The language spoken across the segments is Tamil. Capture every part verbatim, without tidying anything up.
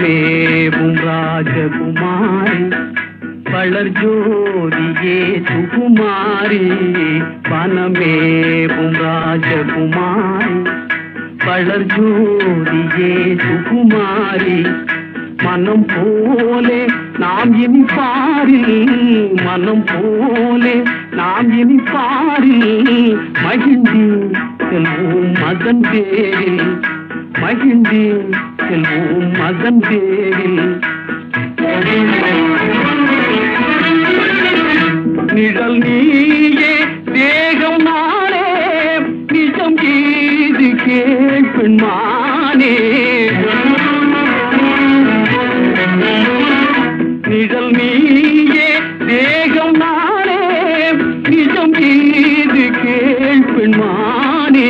மேவும் ராஜகுமாரி பலர் ஜோதியே சுகுமாரி பனமேவும் ராஜகுமாரி பலர் ஜோதியே சுகுமாரி மனம் போலே நாம் இனி பாரி மனம் போலே நாம் இனி பாரி மகிழ்ந்தி செல்வோம் மகன் பேரில் மகிழ்ந்தி செல்வோம் மகன் பேரில் நிழல் நீயே தேகம் நானே நிஜம் கீது கேட்பெண் மானே நிழல் நீயே தேகம் நானே நிஜம் கீது கேட்பெண் மானே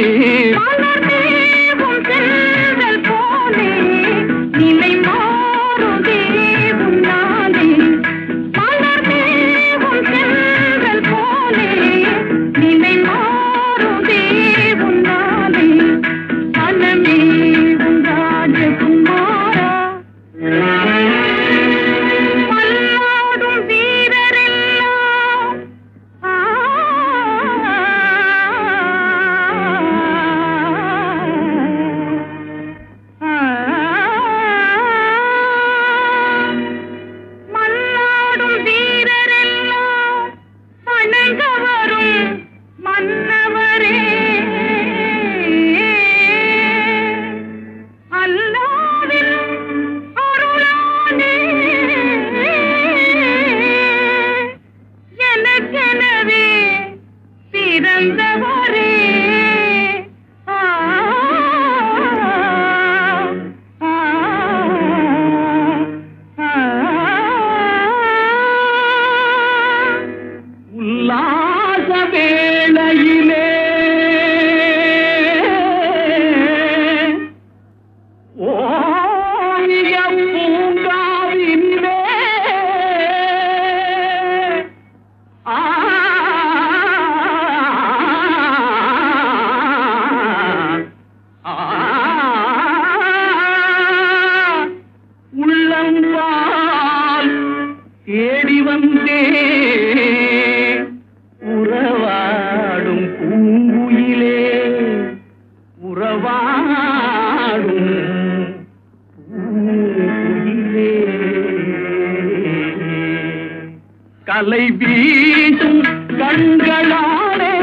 கலை வீசும் கண்களாலே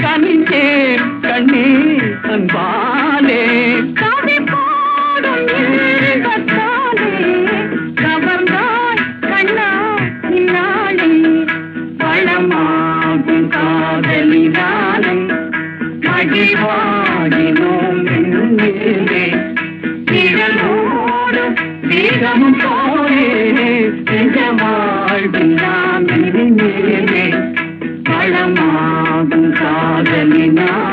கனிஞ்சே கண்ணே அன்பாலே கவி பாடும் கத்தாலே கவர்ந்தாய் கண்ணா நின்னாலே பழமாகும் காதலினாலே மகிழ்வாகினோம் என்னே திகழோடு தீகமும் போலே வாழ்வின் பழமாகும் காதலினா.